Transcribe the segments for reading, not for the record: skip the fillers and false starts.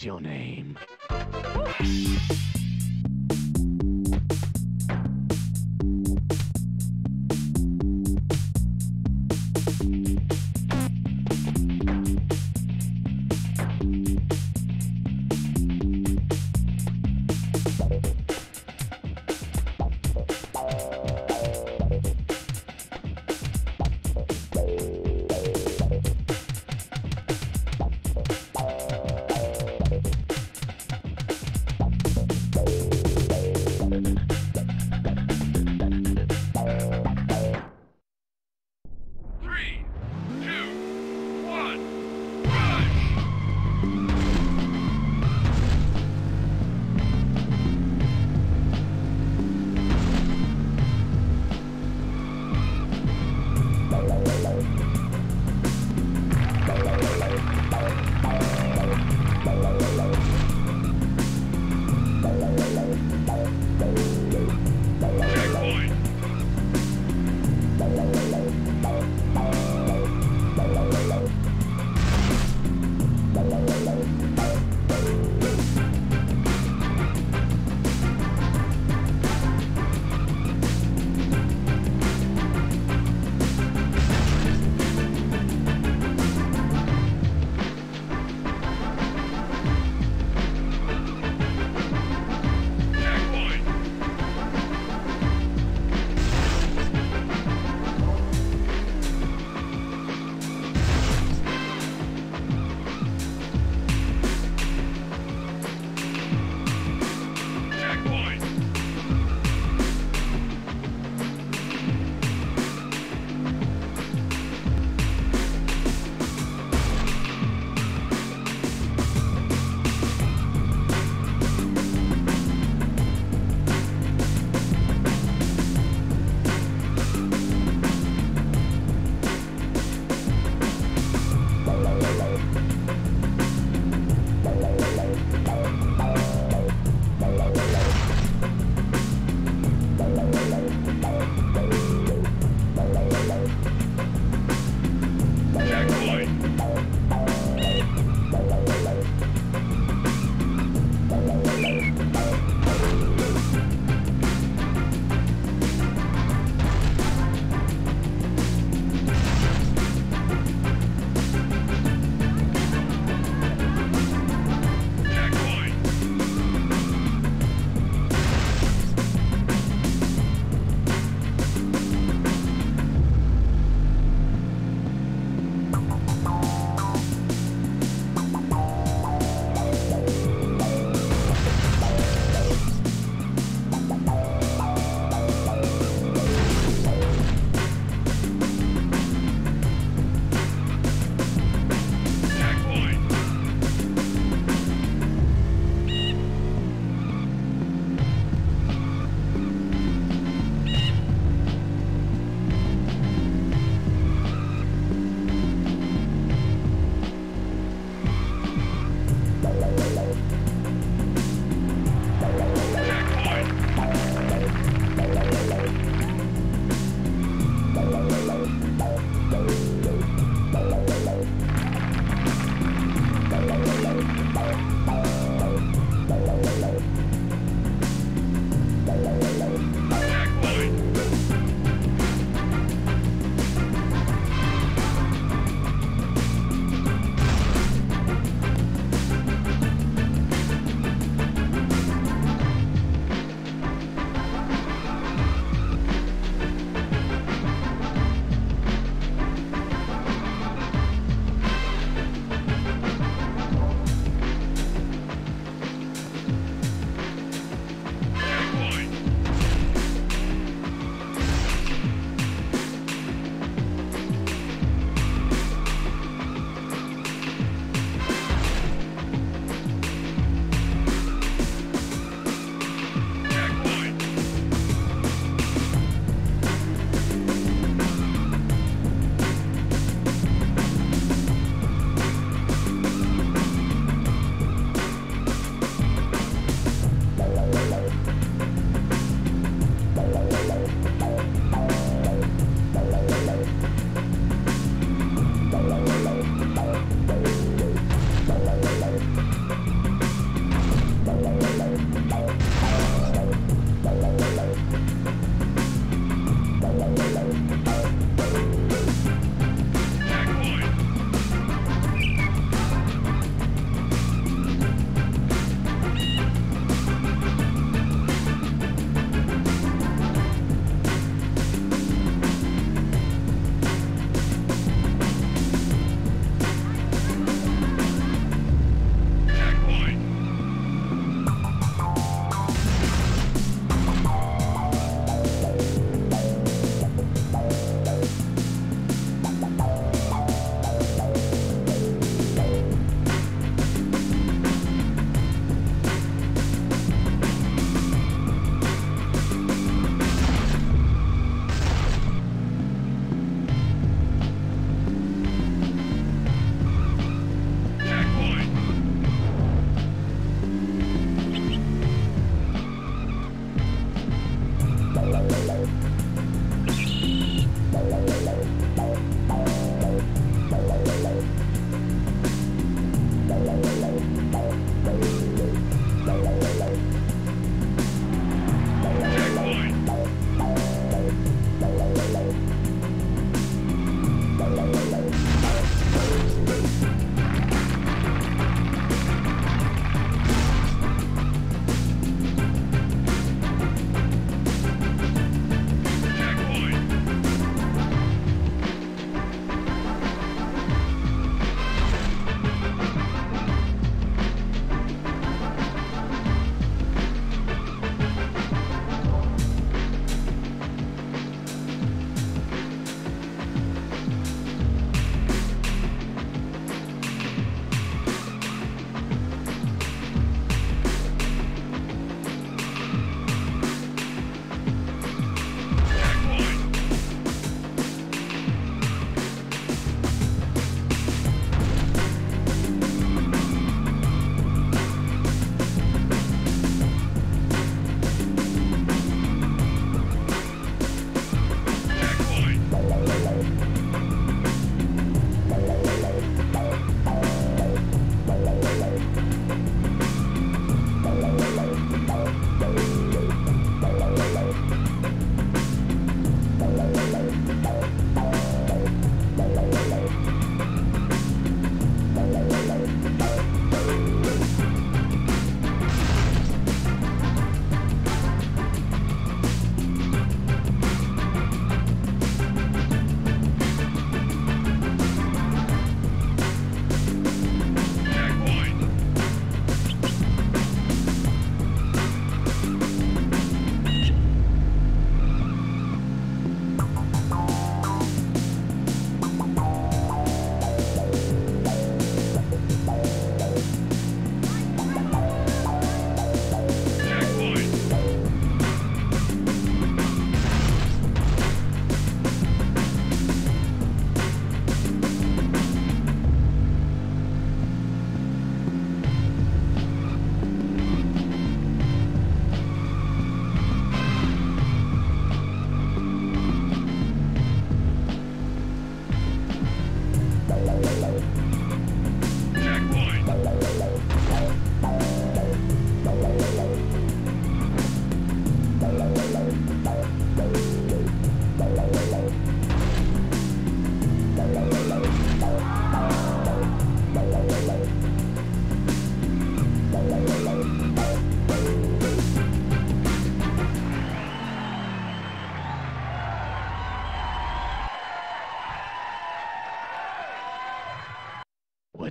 What's your name?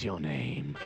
What's your name?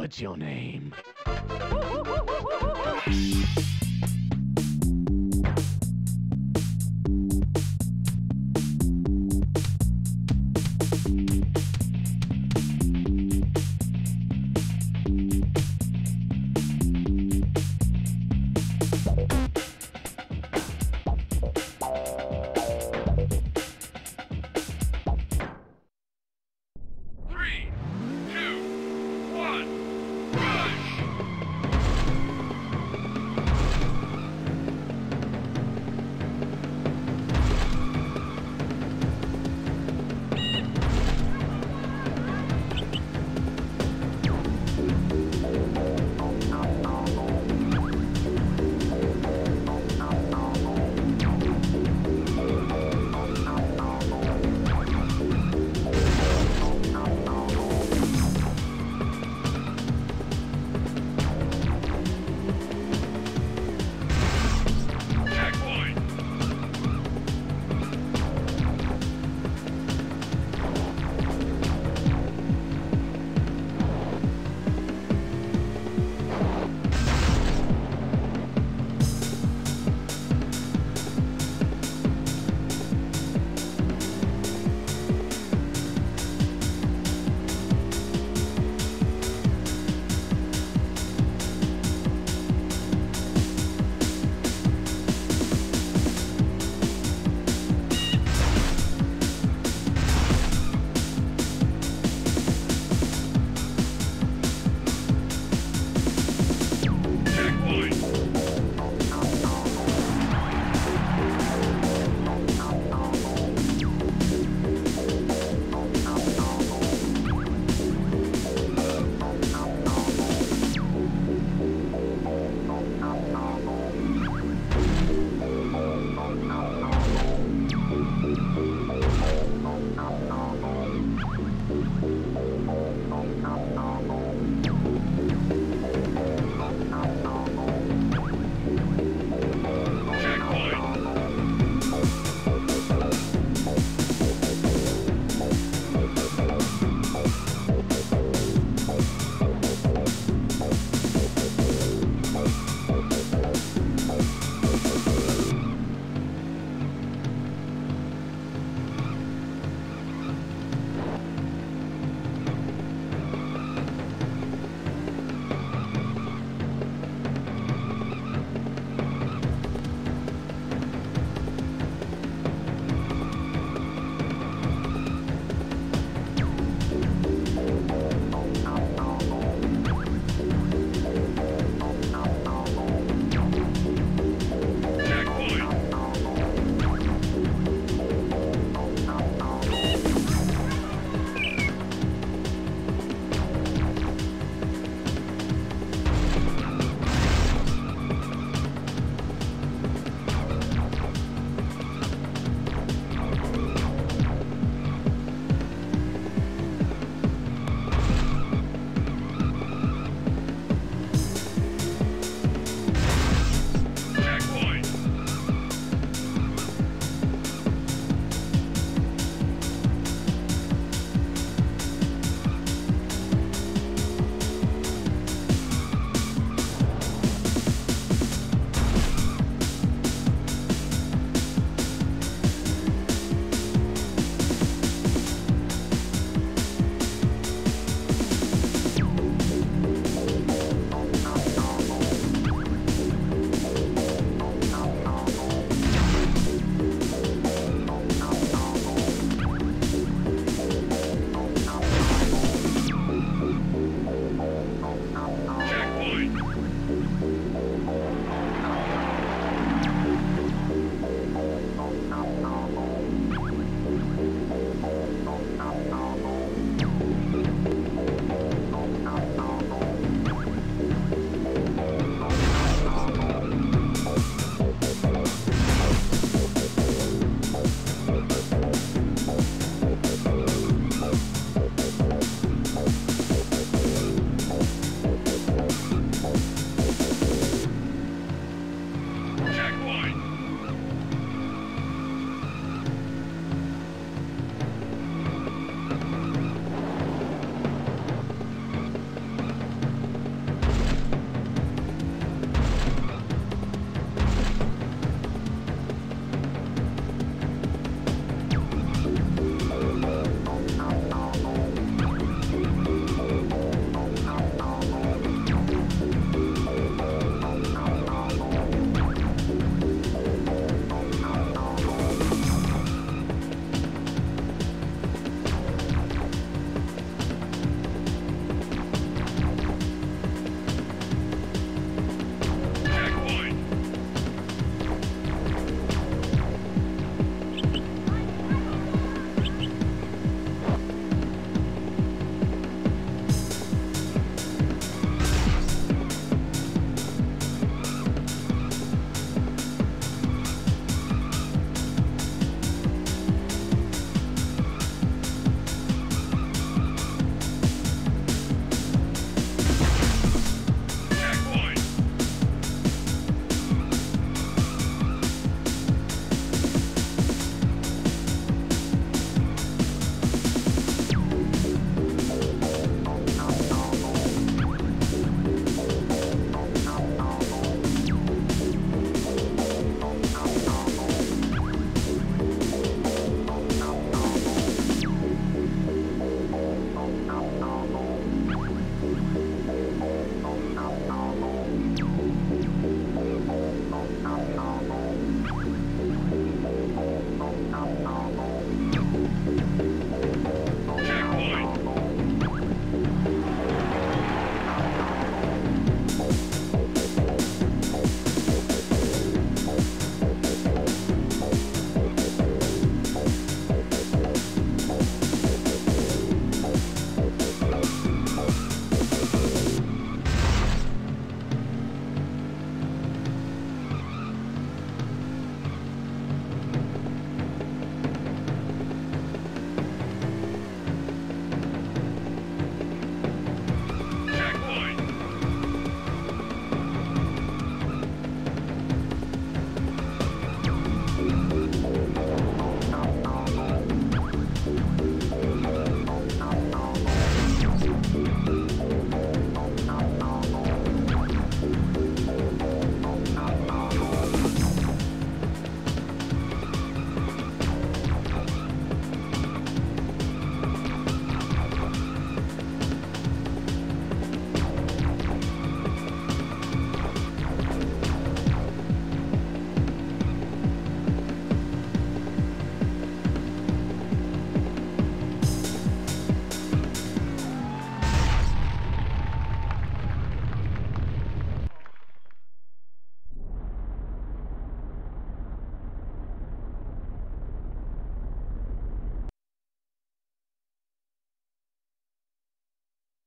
What's your name?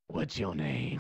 What's your name?